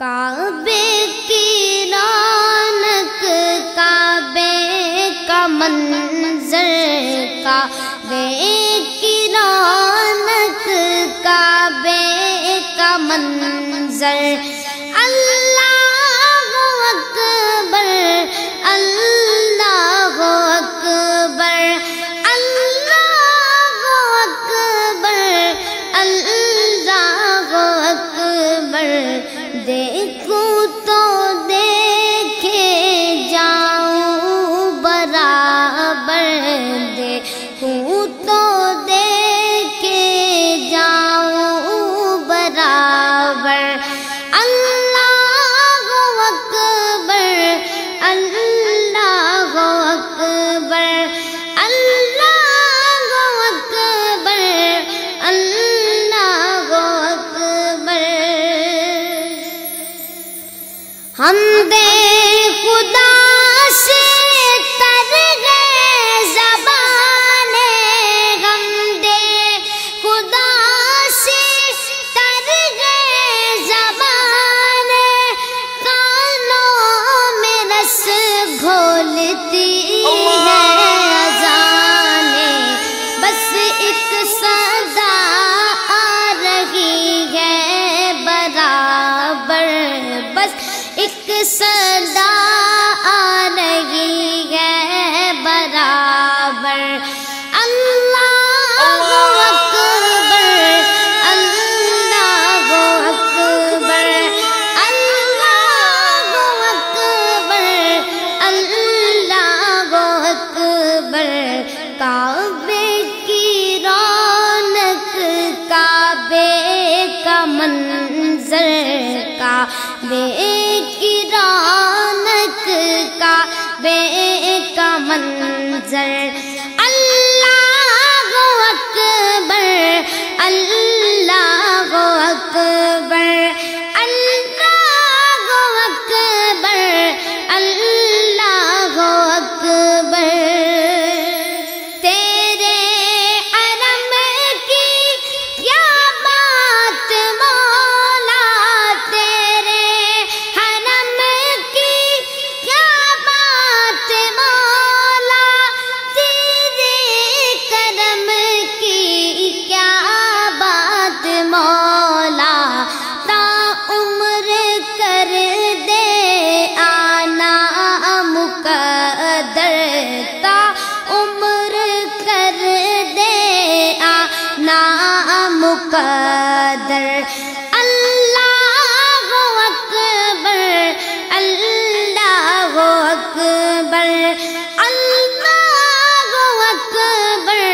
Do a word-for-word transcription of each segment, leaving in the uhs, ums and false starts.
काबे की रौनक काबे का मंजर, काबे की रौनक काबे का मंजर। अल्लाहु अकबर, अल्लाहु अकबर, अल्लाहु अकबर, अल्लाहु अकबर। देखूं तो देखे जाऊं बराबर, देखूं तो देखे जाऊं बराबर। अल्लाहु अकबर, अल्लाहु अकबर, अल्लाहु अकबर, अल्लाहु अकबर। हमदे खुदा से तर गए ज़बाने, हमदे खुदा से तर गए ज़बाने। कानों में रस घोलती है अज़ाने, बस एक सदा आ रही है बराबर, बस एक सदा आ रही है बराबर। अल्लाहु अकबर, अल्लाहु अकबर, अल्लाहु अकबर, अल्लाहु अकबर। काबे की रौनक काबे का मंजर, काबे की रौनक काबे का मंजर। अल्लाहु अकबर, अल्लाहु अकबर, अल्लाहु अकबर, अल्लाहु अकबर। तेरे हरम की क्या बात मौला, तेरे हरम की क्या बात मौला, तेरे करम की क्या बात मौला। ता उम्र कर दे आना मुकद्दर, ता उम्र कर दे आना मुकद्दर। अल्लाहु अकबर, अल्लाहु अकबर, अल्लाहु अकबर,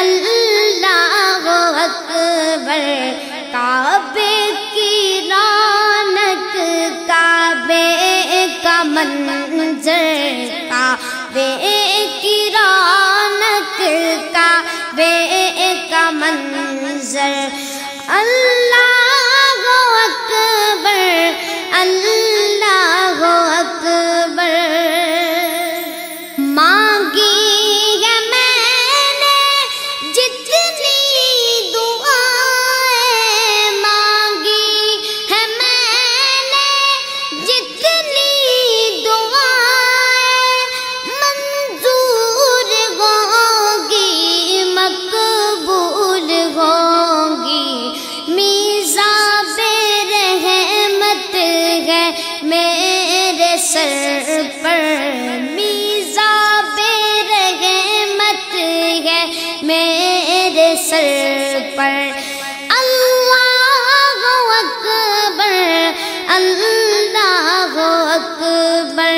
अल्लाहु अकबर। काबे की रौनक काबे का मंजर, काबे की रौनक काबे का मंजर। अल्लाहु अकबर, अल्लाहु अकबर। मांगी है मैंने जितनी दुआएं, मांगी है मैंने जितनी दुआएं। मंजूर होंगी, मकबूल होंगी। मीज़ाबे रहमत है मेरे सर पर, मीज़ाबे रहमत है मेरे सर पर। अल्लाहु अकबर, अल्लाहु अकबर,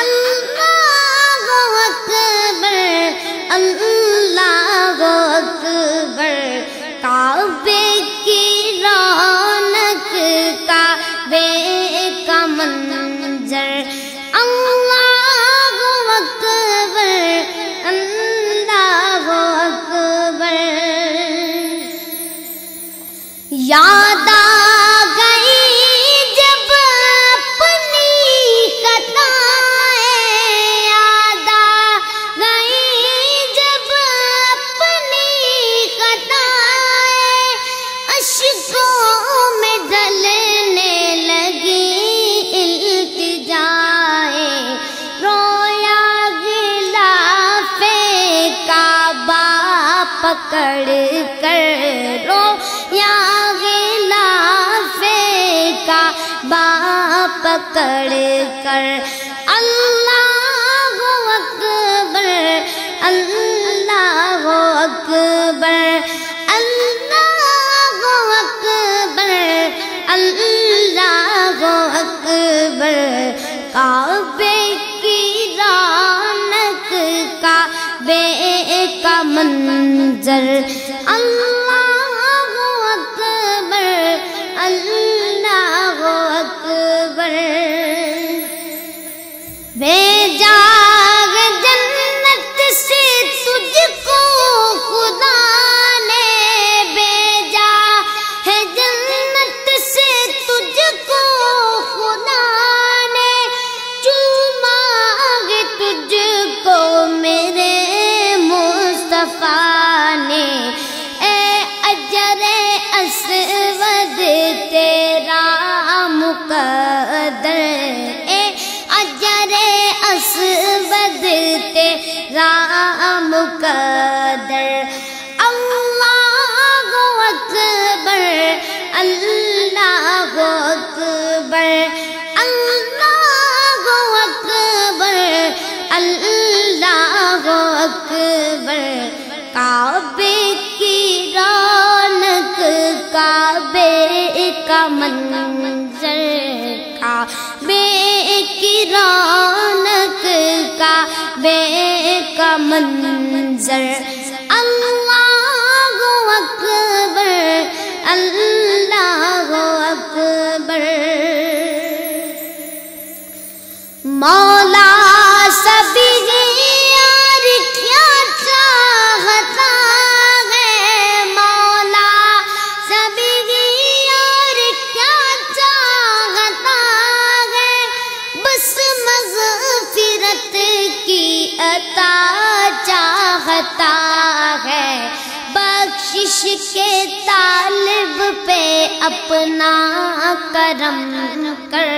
अल्लाहु अकबर, अल्लाहु अकबर। काबे की रौनक काबे का मंजर। अल्लाहु अकबर, अल्लाहु अकबर। पकड़ कर रो या गिलाफे का बा पकड़ कर अल्लाहु अकबर अल्लाहु अकबर अल्लाहु अकबर अल्लाहु अकबर काबे की रौनक काबे का मंजर अल्लाहु अकबर अल्लाहु अकबर भेजा जन्नत से तुझको खुदा ने भेजा है जन्नत से तुझको खुदा ने चूमा तुझको मेरे मुस्तफा ने ए अजरे अस्वद तेरा मुकद्दर ए अजरे अस्वद तेरा मुकद्दर अल्लाहु अकबर अल्लाहु अकबर अल्लाहु अकबर अल्लाहु अकबर काबे की रौनक काबे का मंजर काबे की रौनक काबे का मंजर अल्लाहु अकबर अल्लाहु अकबर मौला सभी यार क्या चाहता है मौला सभी यार क्या चाहता है बस मग़फ़िरत की अता चाहता है बख्शिश के तालिब पे अपना करम कर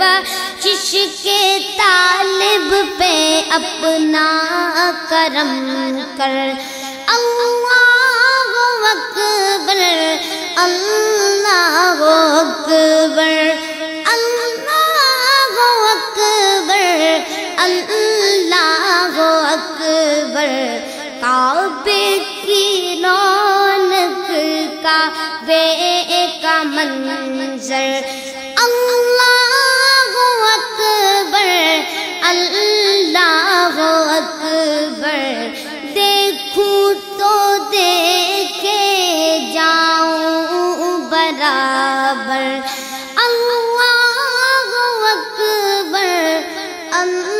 बख्शिश के तालिब पे अपना करम कर अल्लाहु अकबर अल्लाहु अकबर अल्लाहु अकबर अल्लाहु अकबर काबे की रौनक काबे का मंजर अल्लाहु अकबर अल्लाहु अकबर देखूं तो देखे जाऊं बराबर अल्लाहु अकबर अल्लाह